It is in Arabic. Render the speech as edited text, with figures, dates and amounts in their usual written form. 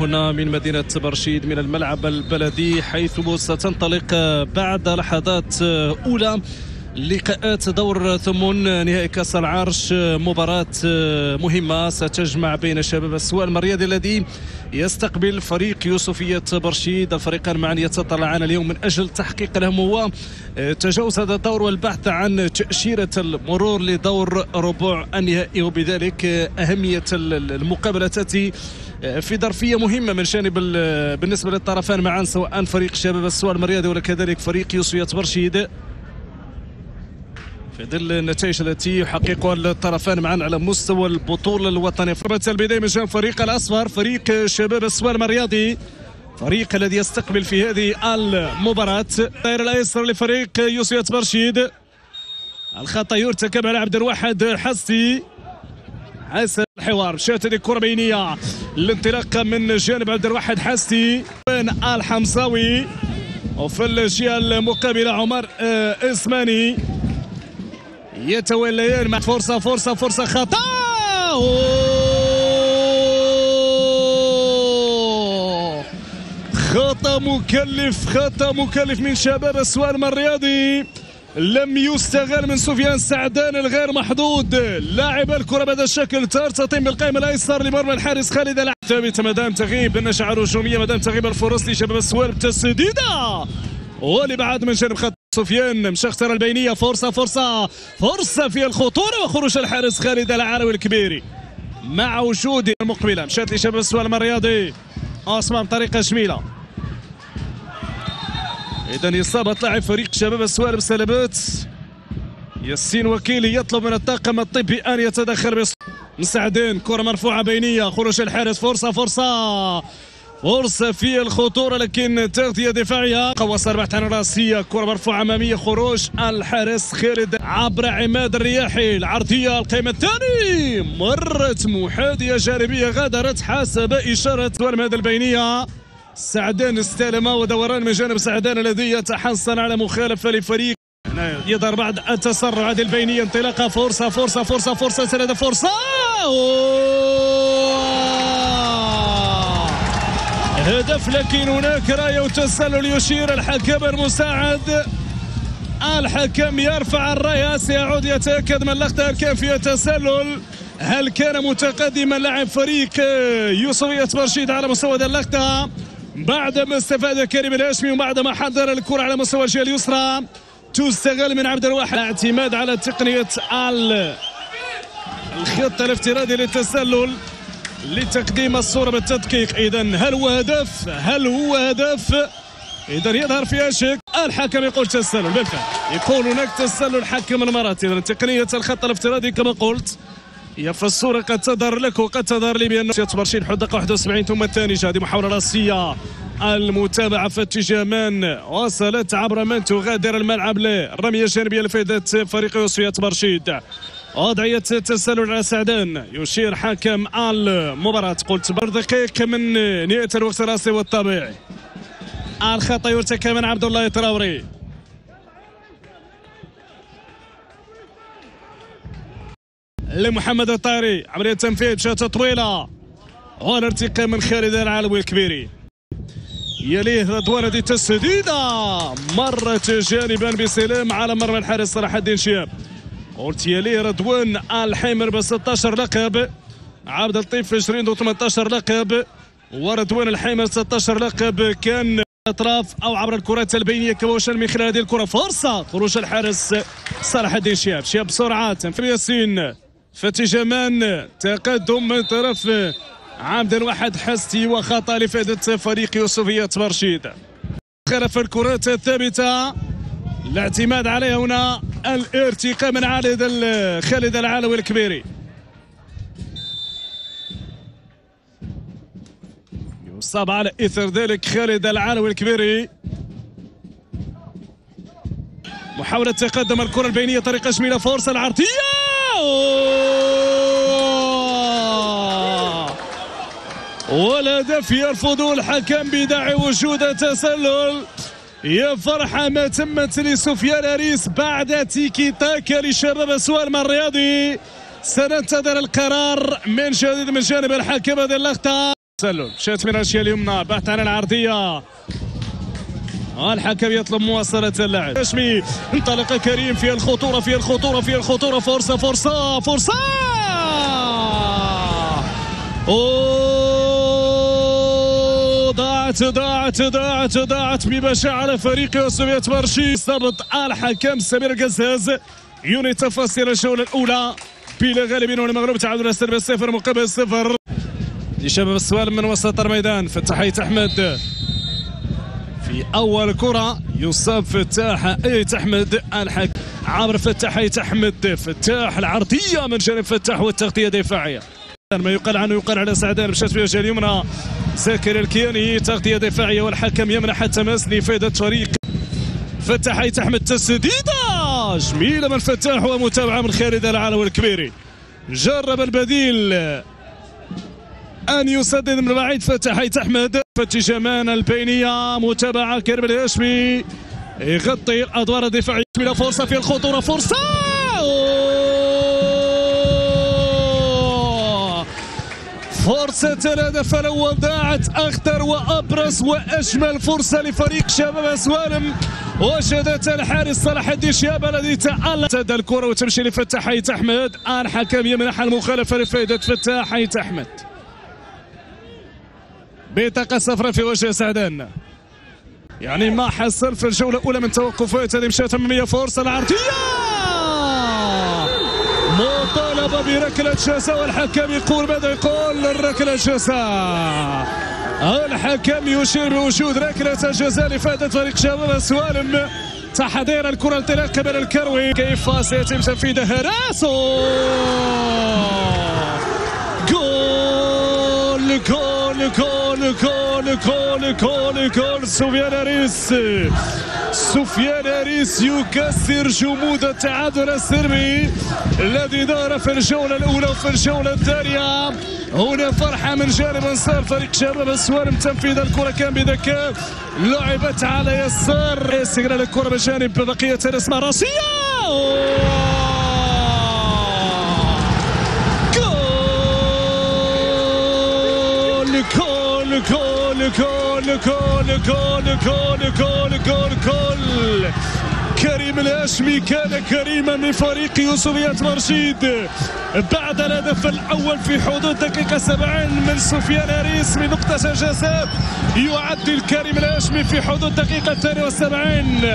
هنا من مدينة برشيد من الملعب البلدي، حيث ستنطلق بعد لحظات أولى لقاءات دور ثمن نهائي كاس العرش، مباراة مهمة ستجمع بين شباب السوالم الرياضي الذي يستقبل فريق يوسفية برشيد. الفريقان معا يتطلعان اليوم من أجل تحقيق لهم هو تجاوز هذا الدور والبحث عن تأشيرة المرور لدور ربع النهائي، وبذلك أهمية المقابلة تأتي في ظرفية مهمة من شأن بالنسبة للطرفان معا، سواء فريق شباب السوالم الرياضي وكذلك فريق يوسفية برشيد، في ظل النتائج التي يحققها الطرفان معا على مستوى البطولة الوطنية. فرصة البداية من جانب فريق الأصفر، فريق شباب السوالم الرياضي، فريق الذي يستقبل في هذه المباراة. الدائرة الأيسر لفريق يوسفية برشيد، الخطأ يرتكب على عبد الواحد حسي. حسن الحوار، شاهدت كرة بينية، الانطلاق من جانب عبد الواحد حسي بن الحمصاوي، وفي الجهة المقابلة عمر إسماني يتوليان مع فرصة فرصة فرصة خطأ، خطأ مكلف، خطأ مكلف من شباب السوالم الرياضي لم يستغل من سفيان سعدان الغير محظوظ لاعب الكرة بهذا الشكل، ترتطم بالقائم الأيسر لمرمى الحارس خالد العاري. ثابتة مادام تغيب النشعة هجومية، مادام تغيب الفرص لشباب السوالم، تسديدة ولبعد من جانب خط سفيان مشختر البينية، فرصة فرصة فرصة في الخطورة، وخروج الحارس خالد العاري الكبيري مع وجود المقبلة. مشات لشباب السوالم الرياضي أصمام بطريقة جميلة. إذا إصابة لاعب فريق شباب السوالم سلبات، ياسين وكيلي يطلب من الطاقم الطبي أن يتدخل مساعدين. كرة مرفوعة بينية، خروج الحارس، فرصة فرصة فرصة في الخطورة لكن تغطية دفاعية قوى سربحت عن راسية. كرة مرفوعة أمامية، خروج الحارس خالد عبر عماد الرياحي، العرضية القيم الثاني، مرت محاذية جانبية، غادرت حسب إشارة سوالم هذا البينية. سعدان استلم، ودوران من جانب سعدان الذي يتحصن على مخالفة لفريق يظهر بعد التسرع. هذه البينية انطلاقة، فرصة فرصة فرصة فرصة ثلاثة فرصة، هدف لكن هناك راية وتسلل يشير الحكم المساعد. الحكم يرفع الراية، سيعود يتأكد من اللقطة هل كان فيها تسلل، هل كان متقدما لاعب فريق يوسفية برشيد على مستوى اللقطة. بعدما استفاد كريم الهاشمي وبعدما حضر الكرة على مستوى الجهة اليسرى، تستغل من عبد الواحد. اعتماد على تقنية الخط الافتراضي للتسلل لتقديم الصورة بالتدقيق. إذا هل هو هدف؟ هل هو هدف؟ إذا يظهر فيها شك. الحكم يقول تسلل، بالفعل يقول هناك تسلل حكم المباراة. إذا تقنية الخط الافتراضي كما قلت هي في الصورة، قد تظهر لك وقد تظهر لي بأن برشيد حدقة 71 ثم الثاني. هذه محاولة راسية، المتابعة فتحي جمان وصلت عبر من تغادر الملعب للرمية الجانبية لفائدة فريق يوسفية برشيد. وضعية تسلل على سعدان، يشير حكم المباراة. قلت بر دقيقة من نهاية الوقت الراسي والطبيعي. الخطأ يرتكب من عبد الله الطراوري. لمحمد الطاهري، عملية تنفيذ، شوطة طويلة والارتقاء من خالد العلوي الكبيري. يليه رضوان، هذه تسديدة مرت جانبا بسلام على مرمى الحارس صلاح الدين شهاب. قلت يليه رضوان الحامر ب 16 لقب، عبد اللطيف شريندو 18 لقب، ورضوان الحامر 16 لقب، كان اطراف او عبر الكرات البينيه كواشل من خلال هذه الكره. فرصه خروج الحارس صلاح الدين شهاب. شهاب بسرعه تنفيذ ياسين فتي جمان، تقدم من طرف عبد الواحد حسي وخطا لفائده فريق يوسفية برشيد. خلف الكرات الثابته، الاعتماد عليها هنا، الارتقاء من خالد العلوي الكبيري. يصاب على اثر ذلك خالد العلوي الكبيري. محاولة تقدم الكرة البينية طريقة جميلة، فرصة العرضية، والهدف يرفضه الحكم بداعي وجود تسلل. يا فرحة ما تمت لسفيان هاريث بعد تيكي تاكا لشباب السوالم الرياضي. سننتظر القرار من جديد من جانب الحكم هذه اللقطة. تسلل شات من الاشياء اليمنى، بحث عن العرضيه، الحكم يطلب مواصلة اللعب. هاشمي انطلق كريم، في الخطورة في الخطورة في الخطورة، فرصة فرصة فرصة، ضاعت ببشاعة على فريق يوسفية برشيد. صبت الحكم سمير القزاز. يوني تفاصيل الجولة الأولى بلا غالبين ولا مغلوب، تعادل السلبي 0 مقابل 0 لشباب السوالم من وسط الميدان. فتحي آيت أحمد في أول كرة يصاب فتاح آيت أحمد، الحق عبر فتاح آيت أحمد، فتاح العرضية من جانب فتاح والتغطية دفاعية، ما يقال عنه يقال على سعدان. مشات فيها جهة اليمنى زكر الكياني، تغطية دفاعية والحكم يمنح التماس لفائدة فريق فتاح آيت أحمد. تسديدة جميلة من فتاح ومتابعة من خالد العلوي الكبيري، جرب البديل أن يسدد من بعيد فتح آيت أحمد. فتي جمان البينية، متابعة كريم الهاشمي يغطي الأدوار الدفاعية. فرصة في الخطورة، فرصة، فرصة الهدف الأول ضاعت، أخطر وأبرز وأجمل فرصة لفريق شباب السوالم. وجدت الحارس صلاح الدين شهاب الذي تألق، تدى الكرة وتمشي لفتح آيت أحمد. الحكم يمنح المخالفة لفائدة فتح آيت أحمد. بطاقة صفراء في وجه سعدان، يعني ما حصل في الجولة الأولى من توقفات. هذه مشات أمامية، فرصة العرضية، مطالبة بركلة جزاء والحكم يقول ماذا يقول؟ ركلة جزاء. الحكم يشير بوجود ركلة جزاء لفائدة فريق شباب السوالم. تحضير الكرة انطلاق قبل الكروي، كيف سيتم تنفيذ هراس؟ جول جول جول جول جول جول جول، سفيان هاريث، سفيان هاريث يكسر جمود التعادل السلبي الذي دار في الجولة الأولى وفي الجولة الثانية. هنا فرحة من جانب أنصار فريق شباب السوالم، تنفيذ الكرة كان بذكاء، لعبت على يسار، استغلال الكرة بجانب بقية الرسمة راسية، جول جول جول جول جول جول جول جول. كريم الهاشمي كان كريما من فريق يوسفية برشيد بعد الهدف الأول في حدود دقيقة 70 من سفيان هاريث من نقطة جزاء. يعدل كريم الهاشمي في حدود دقيقة 72.